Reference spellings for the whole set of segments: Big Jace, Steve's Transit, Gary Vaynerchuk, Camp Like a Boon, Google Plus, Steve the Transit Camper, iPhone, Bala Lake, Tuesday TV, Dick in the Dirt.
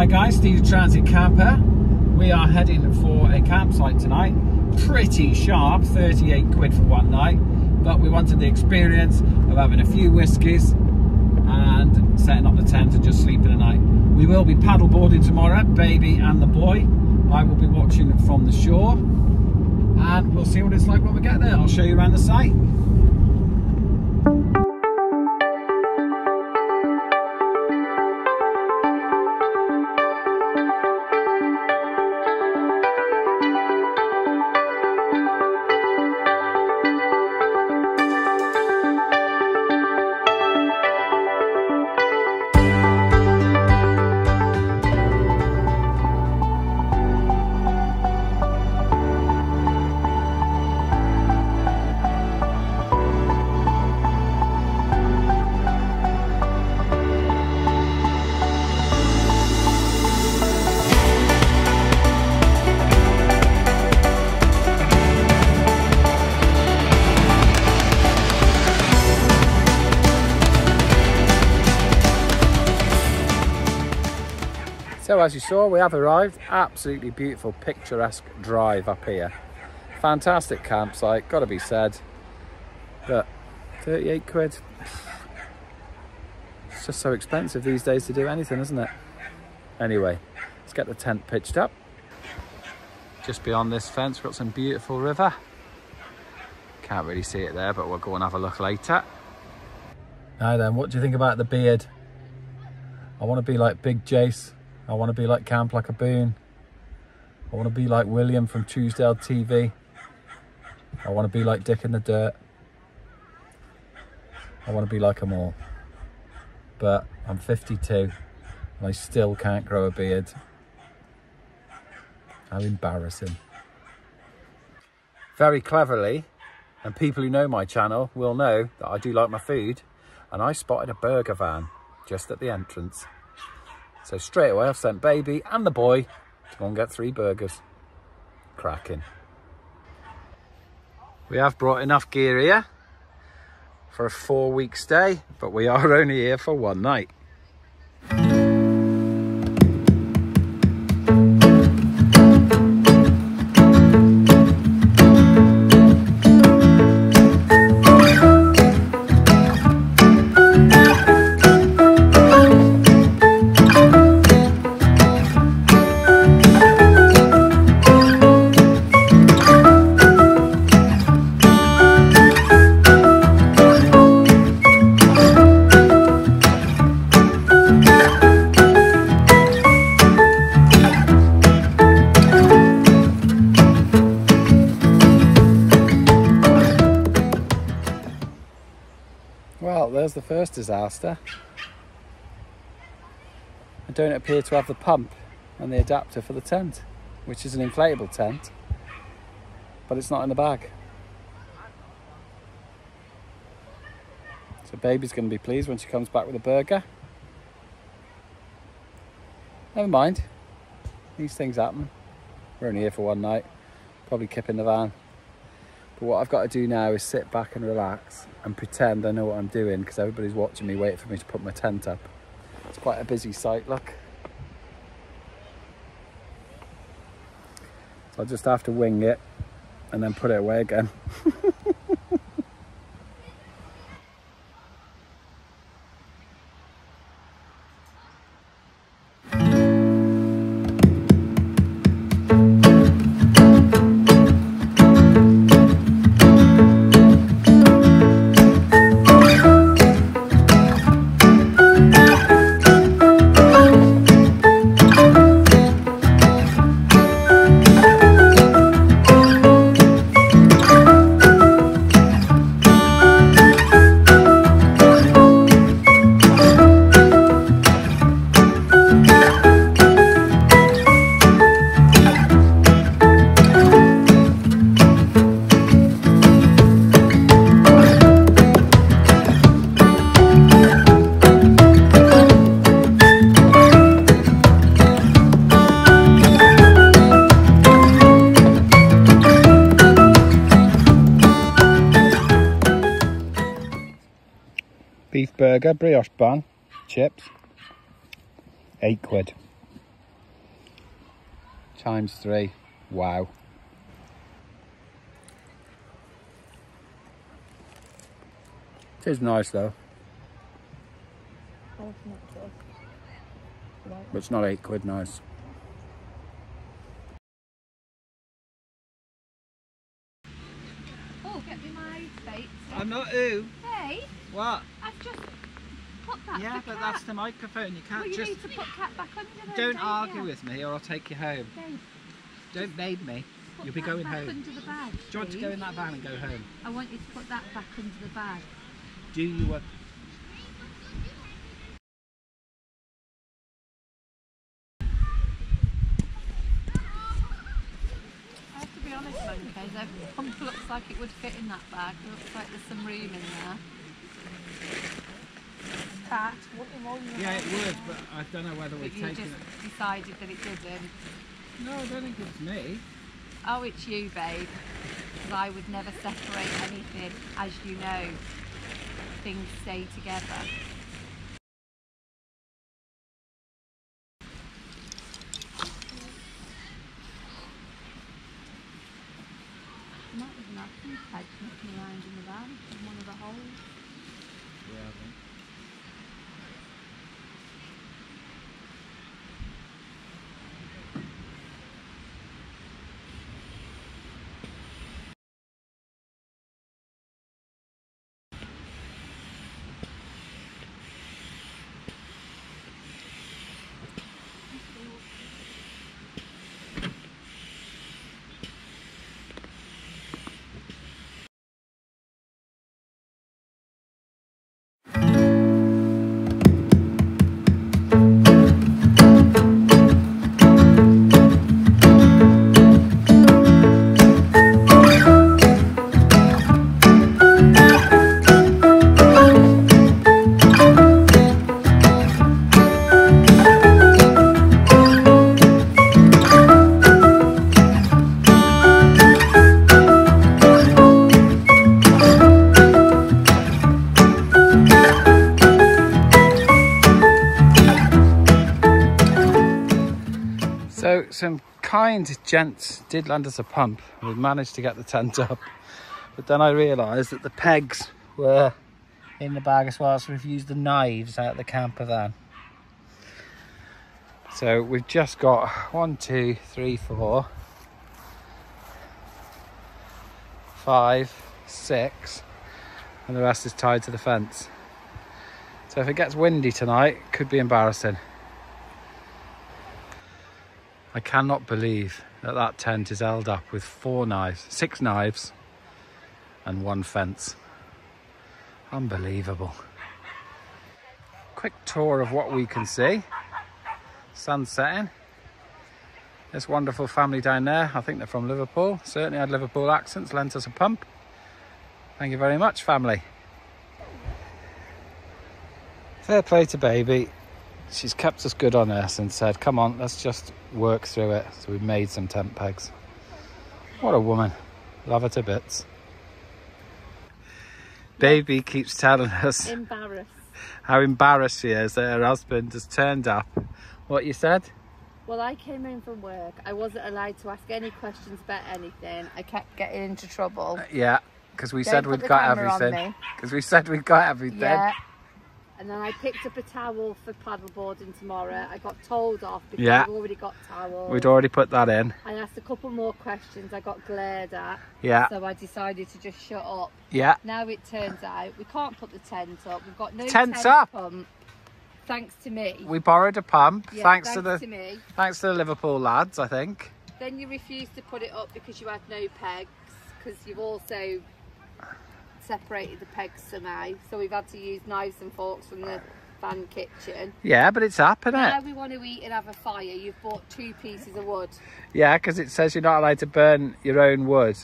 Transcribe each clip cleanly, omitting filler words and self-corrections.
Hi guys, Steve's Transit camper. We are heading for a campsite tonight. Pretty sharp, 38 quid for one night, but we wanted the experience of having a few whiskies and setting up the tent and just sleeping the night. We will be paddleboarding tomorrow, baby and the boy. I will be watching from the shore and we'll see what it's like when we get there. I'll show you around the site. So as you saw, we have arrived. Absolutely beautiful, picturesque drive up here. Fantastic campsite, gotta be said. But 38 quid, it's just so expensive these days to do anything, isn't it? Anyway, let's get the tent pitched up. Just beyond this fence, we've got some beautiful river. Can't really see it there, but we'll go and have a look later. Now then, what do you think about the beard? I wanna be like Big Jace. I want to be like Camp Like a Boon. I want to be like William from Tuesday TV. I want to be like Dick in the Dirt. I want to be like them all. But I'm 52 and I still can't grow a beard. How embarrassing. Very cleverly, and people who know my channel will know that I do like my food, and I spotted a burger van just at the entrance. So straight away I've sent baby and the boy to go and get 3 burgers. Cracking. We have brought enough gear here for a 4-week stay, but we are only here for one night. There's the first disaster. I don't appear to have the pump and the adapter for the tent, which is an inflatable tent, but it's not in the bag. So baby's going to be pleased when she comes back with a burger. Never mind, these things happen. We're only here for one night, probably kipping the van. But what I've got to do now is sit back and relax and pretend I know what I'm doing, because everybody's watching me, waiting for me to put my tent up. It's quite a busy site, look. So I'll just have to wing it and then put it away again. Beef burger, brioche bun, chips, 8 quid. times three. Wow. It is nice though. But it's not £8 nice. Oh, get me my bait. I'm not who. Hey. What? I've just put that. Yeah, but that's the microphone. You can't just. You need to put cat back under. Don't argue with me, or I'll take you home. Don't babe me. You'll be going home. Under the bag, do you want to go in that van and go home? I want you to put that back under the bag. Do you want? Everyone looks like it would fit in that bag. It looks like there's some room in there. Pat, yeah, it would, but I don't know whether we've taken it. You decided that it didn't. No, I don't think it's me. Oh, it's you, babe. Because I would never separate anything. As you know, things stay together. So some kind gents did lend us a pump. We managed to get the tent up, but then I realised that the pegs were in the bag as well, so we've used the knives out of the camper van. So we've just got 1, 2, 3, 4, 5, 6, and the rest is tied to the fence. So if it gets windy tonight, it could be embarrassing. I cannot believe that that tent is held up with 6 knives and 1 fence. Unbelievable. Quick tour of what we can see. Sun setting. This wonderful family down there, I think they're from Liverpool. Certainly had Liverpool accents, lent us a pump. Thank you very much, family. Fair play to baby. She's kept us good on earth and said, come on, let's just work through it. So we've made some tent pegs. What a woman. Love her to bits. Baby keeps telling us how embarrassed she is that her husband has turned up. What you said? Well, I came in from work. I wasn't allowed to ask any questions about anything. I kept getting into trouble. Yeah, because we said we'd got everything. Because we said we'd got everything. Yeah. And then I picked up a towel for paddleboarding tomorrow. I got told off because I've already got towels. We'd already put that in. I asked a couple more questions. I got glared at. Yeah. So I decided to just shut up. Yeah. Now it turns out we can't put the tent up. We've got no tent up. Pump, thanks to me. We borrowed a pump. Yeah, thanks to me. Thanks to the Liverpool lads, I think. Then you refused to put it up because you had no pegs. Because you've also separated the pegs somehow, so we've had to use knives and forks from the van kitchen. Yeah, but it's up, isn't it? Yeah, we want to eat and have a fire. You've bought 2 pieces of wood. Yeah, because it says you're not allowed to burn your own wood,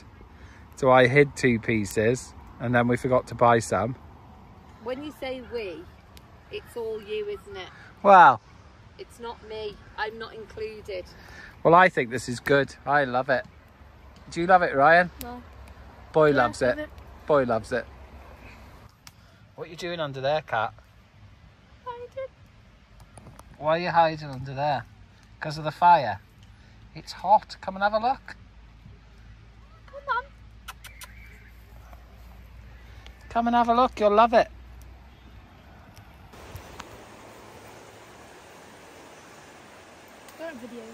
so I hid 2 pieces and then we forgot to buy some. When you say we, it's all you, isn't it? Well, it's not me. I'm not included. Well, I think this is good. I love it. Do you love it, Ryan? No. Boy loves it. Boy loves it. What are you doing under there, Kat? Hiding. Why are you hiding under there? Because of the fire? It's hot. Come and have a look. Come on. Come and have a look. You'll love it. Don't video me.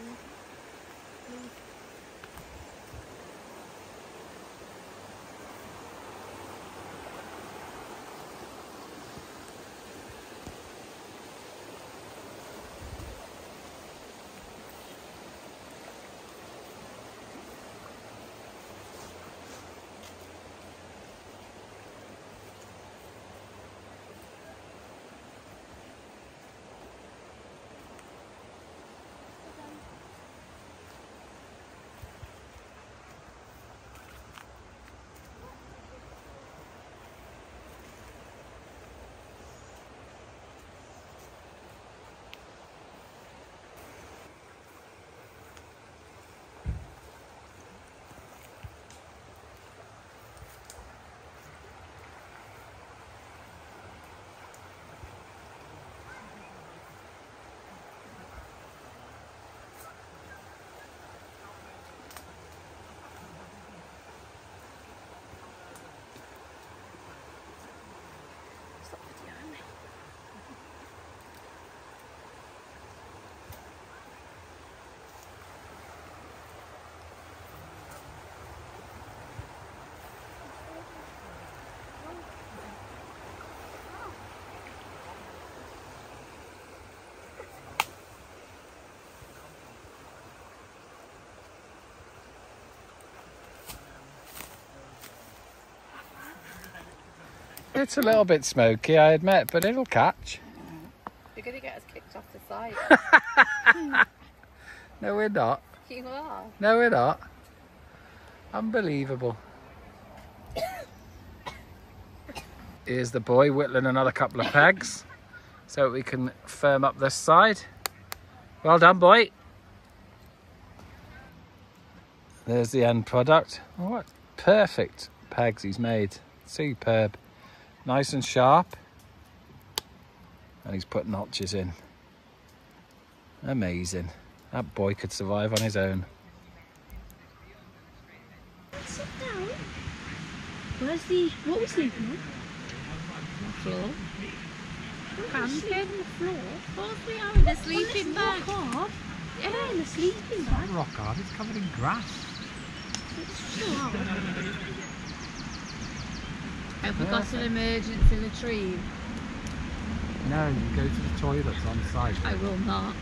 It's a little bit smoky, I admit, but it'll catch. You're going to get us kicked off the site. No, we're not. You are. No, we're not. Unbelievable. Here's the boy whittling another couple of pegs so we can firm up this side. Well done, boy. There's the end product. Oh, what perfect pegs he's made. Superb. Nice and sharp, and he's put notches in. Amazing. That boy could survive on his own. Sit down. Where's the... what was sleeping on? Floor. Camping floor. What in the sleeping bag. Yeah, in the sleeping bag. It's not rock hard, it's covered in grass. It's sharp. Have we got an emergency latrine? No, you go to the toilets on site. I will not.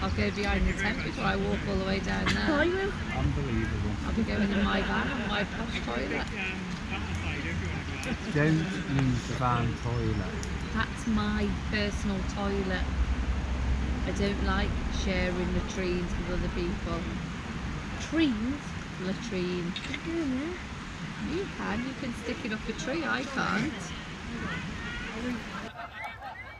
I'll go behind the tent before I walk all the way down there. I will. Unbelievable. I'll be going in my van on my posh toilet. Don't use the van toilet. That's my personal toilet. I don't like sharing latrines with other people. Latrines? Latrine. You can stick it up a tree, I can't.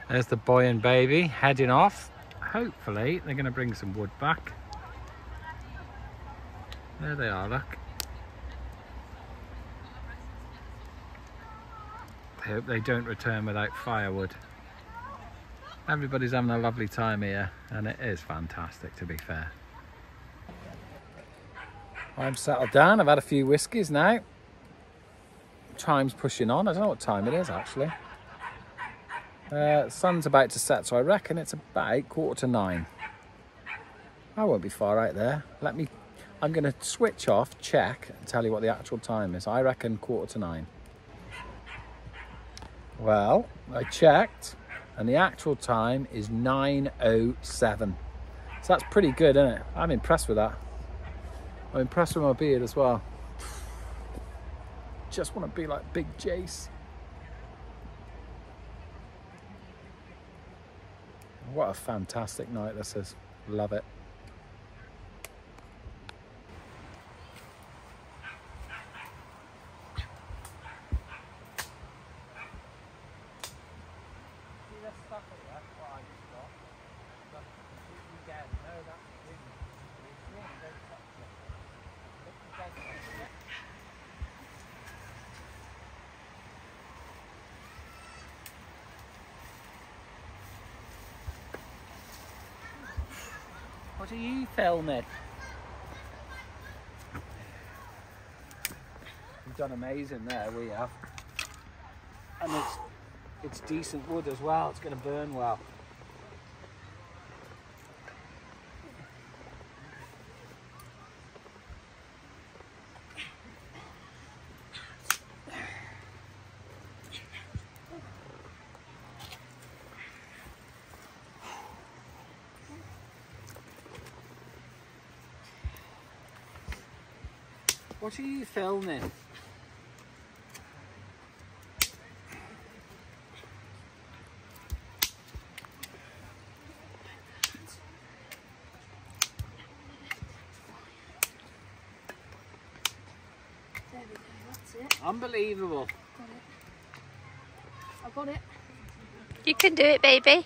There's the boy and baby heading off. Hopefully they're going to bring some wood back. There they are, look. I hope they don't return without firewood. Everybody's having a lovely time here, and it is fantastic, to be fair. I'm settled down, I've had a few whiskies now. Time's pushing on. I don't know what time it is actually. Sun's about to set, so I reckon it's about 8:45. I won't be far out there. I'm going to switch off, check, and tell you what the actual time is. I reckon 8:45. Well, I checked, and the actual time is 9:07. So that's pretty good, isn't it? I'm impressed with that. I'm impressed with my beard as well. Just want to be like Big Jace. What a fantastic night this is. Love it. What are you filming? We've done amazing there, we have. And it's decent wood as well, it's going to burn well. What are you filming? Unbelievable. I got it. You can do it, baby.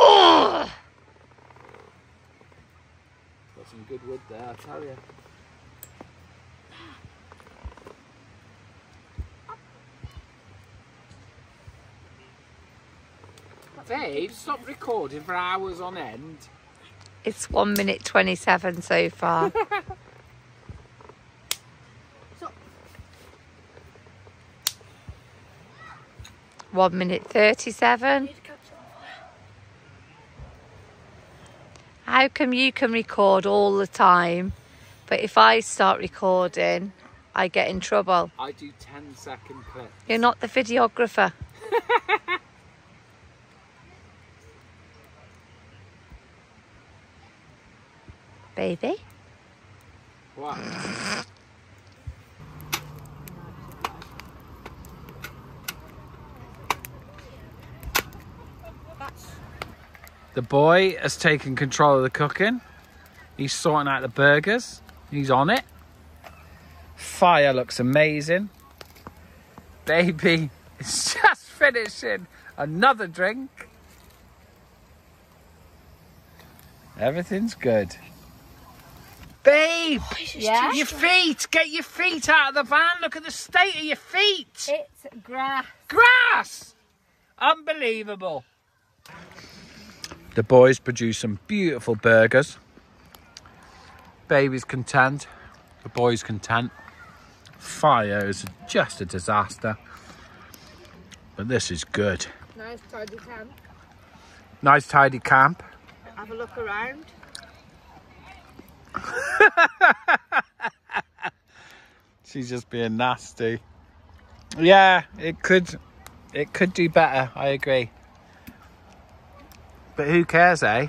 Oh! Got some good wood there, I tell you. Babe, stop recording for hours on end. It's 1:27 so far. Stop. 1:37. How come you can record all the time, but if I start recording, I get in trouble? I do 10-second clips. You're not the videographer. Baby? What? The boy has taken control of the cooking. He's sorting out the burgers. He's on it. Fire looks amazing. Baby is just finishing another drink. Everything's good. Babe, yeah? Your feet, get your feet out of the van. Look at the state of your feet. It's grass. Grass! Unbelievable. The boys produce some beautiful burgers. Baby's content. The boy's content. Fire is just a disaster. But this is good. Nice tidy camp. Nice tidy camp. Have a look around. She's just being nasty. Yeah, it could do better, I agree. But who cares, eh?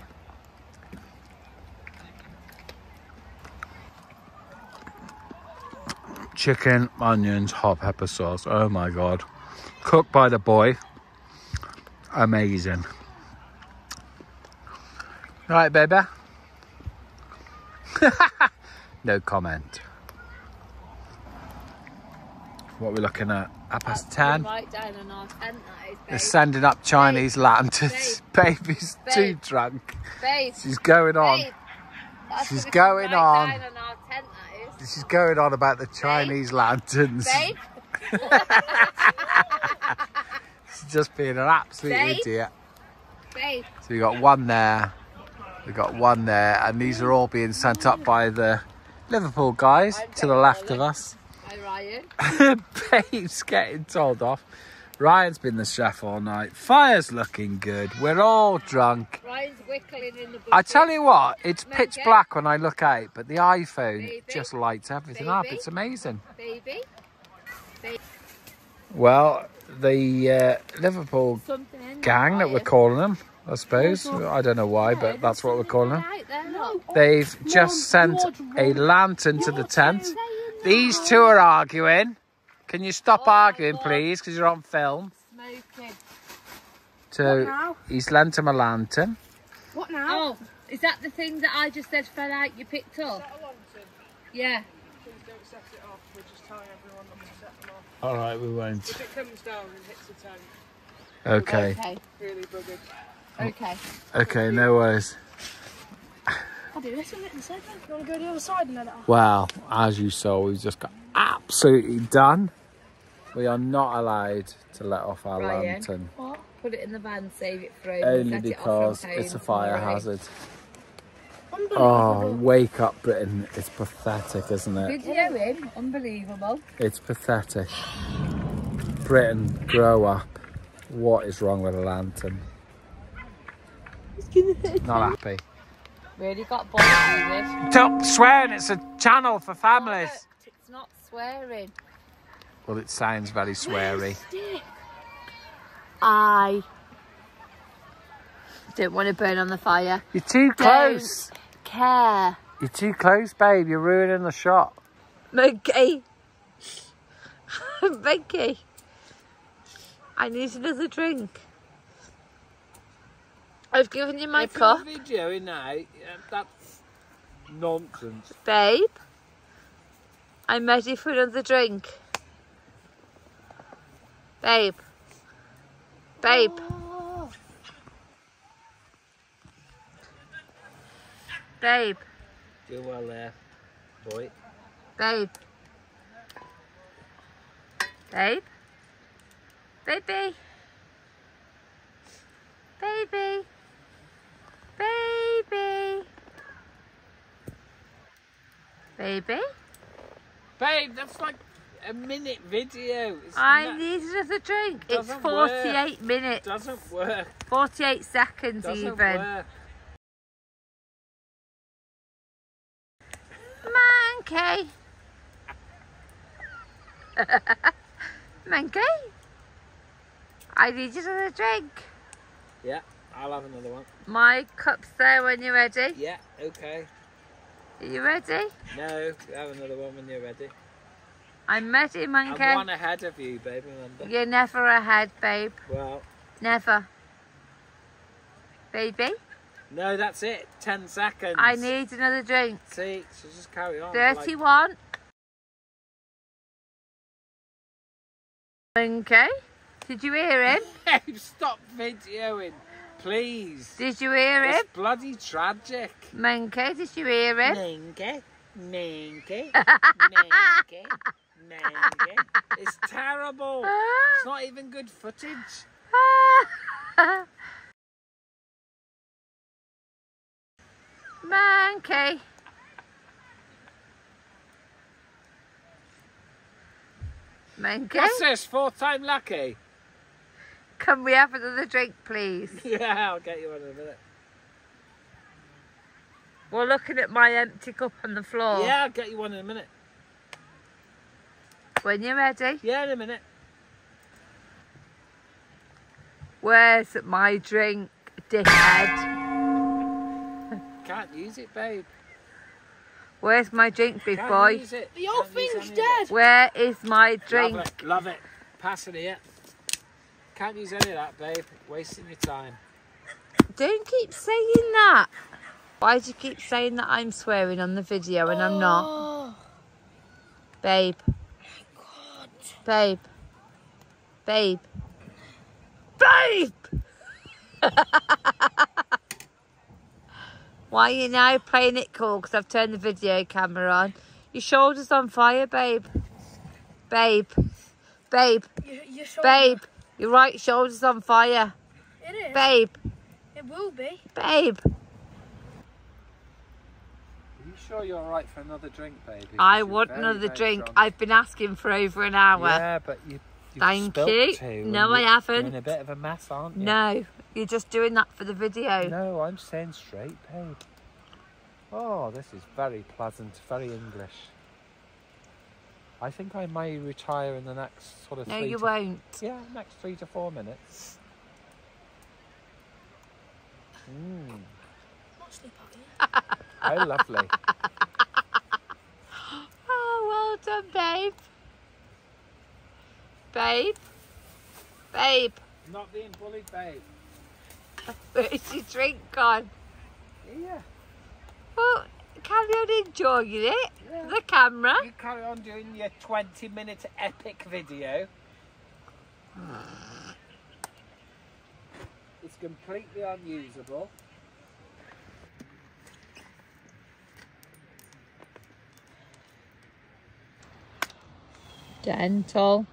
Chicken, onions, hot pepper sauce. Oh my God. Cooked by the boy. Amazing. Right, baby. No comment. What are we looking at? 10:30. Right down on our tent, that is, they're sending up Chinese lanterns. Baby's too drunk. Babe. She's going on. Babe. She's going on. Down on our tent, that is. She's going on about the Chinese lanterns. Babe. She's just being an absolute idiot. Babe. So we got one there. We've got one there, and these are all being sent up by the Liverpool guys to the left of us. Hi, Ryan. Babe's getting told off. Ryan's been the chef all night. Fire's looking good. We're all drunk. Ryan's wickling in the bucket. I tell you what, it's pitch black when I look out, but the iPhone just lights everything up. It's amazing. Baby. Baby. Well, the Liverpool gang that we're calling them, I suppose. I don't know why, but that's what we're calling them. They've just sent a lantern to the tent. These two are arguing. Can you stop arguing, please? Because you're on film. Smoking. So he's lent him a lantern. What now? Oh, is that the thing that I just said fell out you picked up? Is that a lantern? Yeah. Please don't set it off. We're just telling everyone not to set them off. All right, we won't. If it comes down and hits the tent. Okay. Okay. Really buggered. Okay. Okay, no worries. I'll do this with it in a second. You want to go the other side and let it off? Well, as you saw, we've just got absolutely done. We are not allowed to let off our lantern. What? put it in the van, save it through. Only because it's a fire hazard. Oh, wake up Britain. It's pathetic, isn't it? Videoing, unbelievable. It's pathetic. Britain, grow up. What is wrong with a lantern? Not happy. Really got bored with it. Stop swearing, it's a channel for families. Oh, it's not swearing. Well, it sounds very sweary. I don't want to burn on the fire. You're too close. Don't care. You're too close, babe. You're ruining the shot. Mickey. Mickey. I need another drink. I've given you my cup. If you're videoing now, that's nonsense. Babe, I'm ready for another drink. Babe. Babe. Oh. Babe. Do well there, boy. Babe. Babe. Baby. Baby. Baby. Baby? Babe, that's like a minute video. I need another drink. It's 48 minutes. Doesn't work. 48 seconds even. Mankey. Mankey? I need another drink. Yeah, I'll have another one. My cup's there when you're ready. Yeah, okay. Are you ready? No, have another one when you're ready. I'm ready, Monkey. I'm one ahead of you, babe, remember? You're never ahead, babe. Well. Never. Baby? No, that's it. 10 seconds. I need another drink. See, so just carry on. 31. Monkey? Did you hear him? Stop videoing, please. Did you hear him? It's bloody tragic. Monkey, did you hear him? Monkey. Monkey. Monkey. Monkey. It's terrible. It's not even good footage. Monkey. Monkey. What's this? 4-time lucky. Can we have another drink, please? Yeah, I'll get you one in a minute. We're looking at my empty cup on the floor. Yeah, I'll get you one in a minute. When you're ready? Yeah, in a minute. Where's my drink, dickhead? Can't use it, babe. Where's my drink, big Can't boy? Use it. The old thing's dead. Where is my drink? Love it. Pass it here. Can't use any of that, babe. Wasting your time. Don't keep saying that. Why do you keep saying that I'm swearing on the video and I'm not? Babe. Oh my God. Babe. Babe. Babe! Why are you now playing it cool? Because I've turned the video camera on. Your shoulder's on fire, babe. Babe. Babe. Your babe. Your right shoulder's on fire. It is. Babe. It will be. Babe. Are you sure you're all right for another drink, baby? I want another drink. Drunk. I've been asking for over an hour. Yeah, but you've Thank you. Two no, I haven't. You're in a bit of a mess, aren't you? No, you're just doing that for the video. No, I'm saying straight, babe. Oh, this is very pleasant, very English. I think I may retire in the next sort of No, you won't. Yeah, next 3 to 4 minutes. Mm. Oh, lovely. Oh, well done, babe. Babe. Babe. Not being bullied, babe. Where's your drink gone? Yeah. Well, carry on enjoying it. Yeah. The camera. You carry on doing your 20-minute epic video. It's completely unusable. Gentle.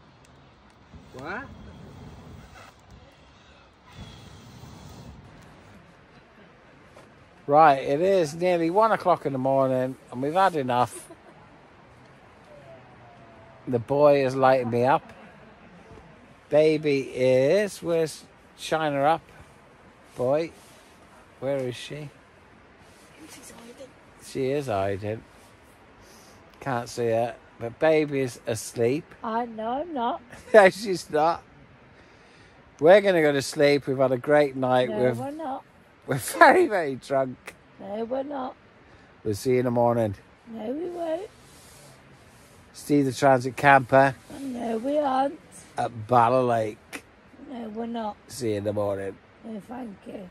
What? Right, it is nearly 1 o'clock in the morning and we've had enough. The boy is lighting me up. Baby is, where's, shine her up. Boy, where is she? She's hiding. She is hiding. Can't see her. But baby's asleep. I know, I'm not. No, she's not. We're going to go to sleep. We've had a great night. No, we're not. We're very, very drunk. No, we're not. We'll see you in the morning. No, we won't. Steve the Transit Camper. No, we aren't. At Bala Lake. No, we're not. See you in the morning. No, thank you.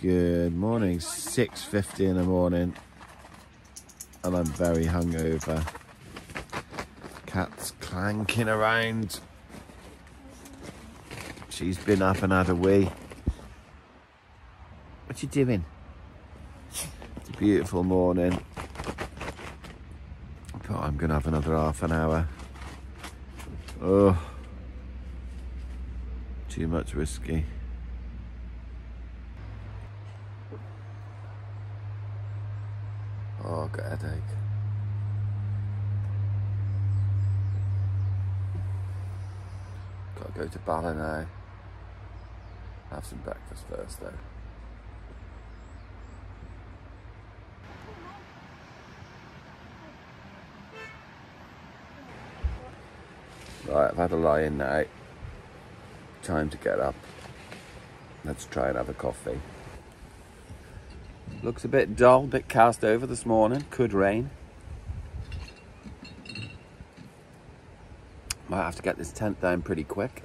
Good morning, 6:50 in the morning, and I'm very hungover. Cat's clanking around. She's been up and had a wee. What you doing? It's a beautiful morning. But I'm gonna have another half an hour. Oh, too much whiskey. Oh, I've got a headache. Gotta go to Bala now. Have some breakfast first though. Right, I've had a lie in now. Time to get up. Let's try and have a coffee. Looks a bit dull, a bit cast over this morning. Could rain. Might have to get this tent down pretty quick.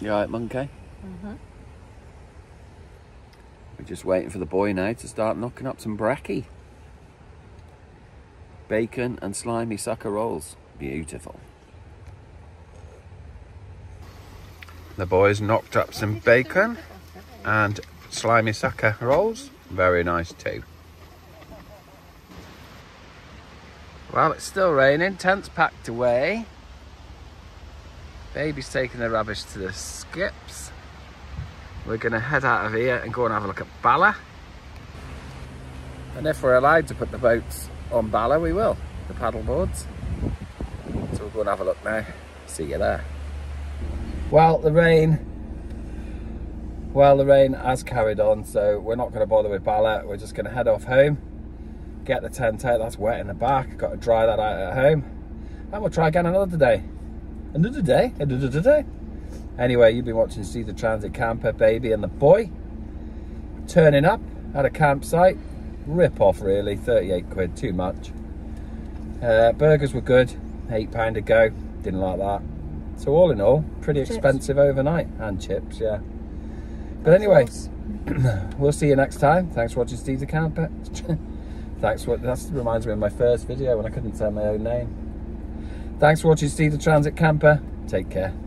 You alright, Monkey? Mm-hmm. We're just waiting for the boy now to start knocking up some brekkie. Bacon and slimy sucker rolls. Beautiful. The boys knocked up some bacon and slimy sucker rolls. Very nice too. Well, it's still raining. Tent's packed away. Baby's taking the rubbish to the skips. We're going to head out of here and go and have a look at Bala. And if we're allowed to put the boats on Bala, we will. The paddle boards. So we'll go and have a look now. See you there. Well, the rain has carried on, so we're not going to bother with Bala. We're just going to head off home, get the tent out. That's wet in the back. Got to dry that out at home. And we'll try again another day. Another day? Another day? Anyway, you've been watching Steve the Transit Camper, Baby and the Boy. Turning up at a campsite. Rip off, really. 38 quid. Too much. Burgers were good. £8 a go. Didn't like that. So all in all, pretty expensive overnight. And chips, yeah. But anyway, we'll see you next time. Thanks for watching Steve the Camper. That reminds me of my first video when I couldn't say my own name. Thanks for watching Steve the Transit Camper. Take care.